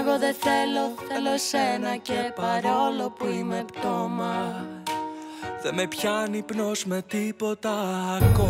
Εγώ δεν θέλω εσένα και παρόλο που είμαι πτώμα, δεν με πιάνει πνός με τίποτα ακόμα.